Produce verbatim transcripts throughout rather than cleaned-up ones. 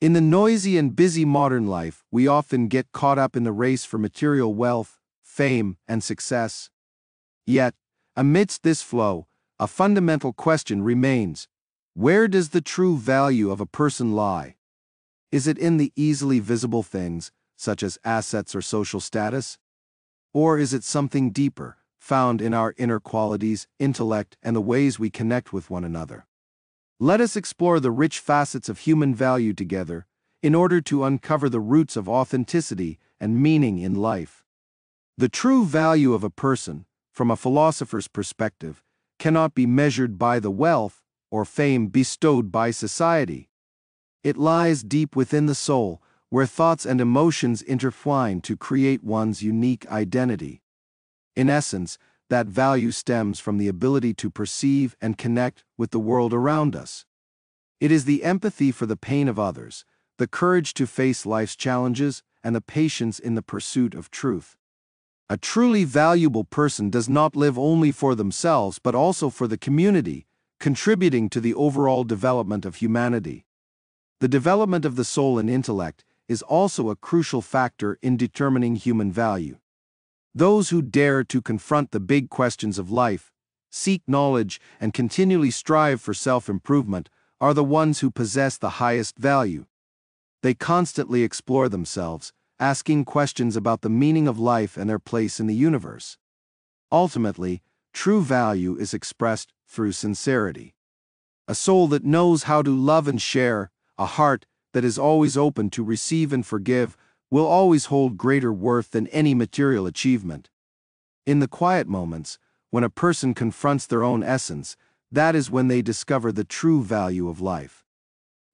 In the noisy and busy modern life, we often get caught up in the race for material wealth, fame, and success. Yet, amidst this flow, a fundamental question remains: where does the true value of a person lie? Is it in the easily visible things, such as assets or social status? Or is it something deeper, found in our inner qualities, intellect, and the ways we connect with one another? Let us explore the rich facets of human value together, in order to uncover the roots of authenticity and meaning in life. The true value of a person, from a philosopher's perspective, cannot be measured by the wealth or fame bestowed by society. It lies deep within the soul, where thoughts and emotions intertwine to create one's unique identity. In essence, that value stems from the ability to perceive and connect with the world around us. It is the empathy for the pain of others, the courage to face life's challenges, and the patience in the pursuit of truth. A truly valuable person does not live only for themselves but also for the community, contributing to the overall development of humanity. The development of the soul and intellect is also a crucial factor in determining human value. Those who dare to confront the big questions of life, seek knowledge, and continually strive for self-improvement are the ones who possess the highest value. They constantly explore themselves, asking questions about the meaning of life and their place in the universe. Ultimately, true value is expressed through sincerity. A soul that knows how to love and share, a heart that is always open to receive and forgive, will always hold greater worth than any material achievement. In the quiet moments, when a person confronts their own essence, that is when they discover the true value of life.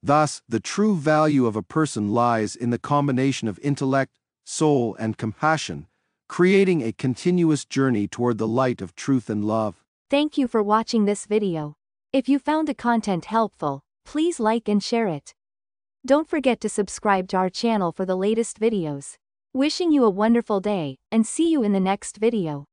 Thus, the true value of a person lies in the combination of intellect, soul, and compassion, creating a continuous journey toward the light of truth and love. Thank you for watching this video. If you found the content helpful, please like and share it. Don't forget to subscribe to our channel for the latest videos. Wishing you a wonderful day, and see you in the next video.